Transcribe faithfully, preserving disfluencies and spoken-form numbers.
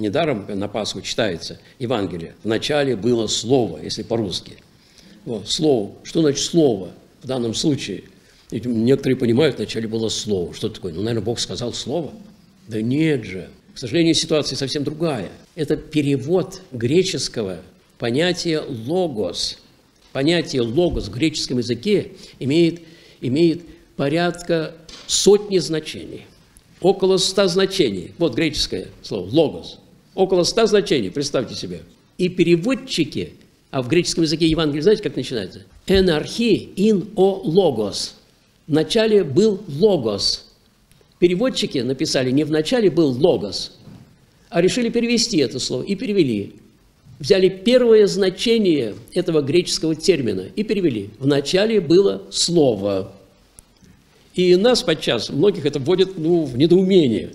Недаром на Пасху читается Евангелие. «Вначале было слово», если по-русски. Вот, слово. Что значит слово в данном случае? Ведь некоторые понимают, вначале было слово. Что такое? Ну, наверное, Бог сказал слово. Да нет же. К сожалению, ситуация совсем другая. Это перевод греческого понятия «логос». Понятие «логос» в греческом языке имеет, имеет порядка сотни значений. Около ста значений. Вот греческое слово «логос». Около ста значений, представьте себе. И переводчики, а в греческом языке Евангелие, знаете, как начинается? «Энархи ин о логос». Вначале был «логос». Переводчики написали не «вначале был логос», а решили перевести это слово и перевели. Взяли первое значение этого греческого термина и перевели. «Вначале было слово». И нас подчас, многих, это вводит, ну, в недоумение.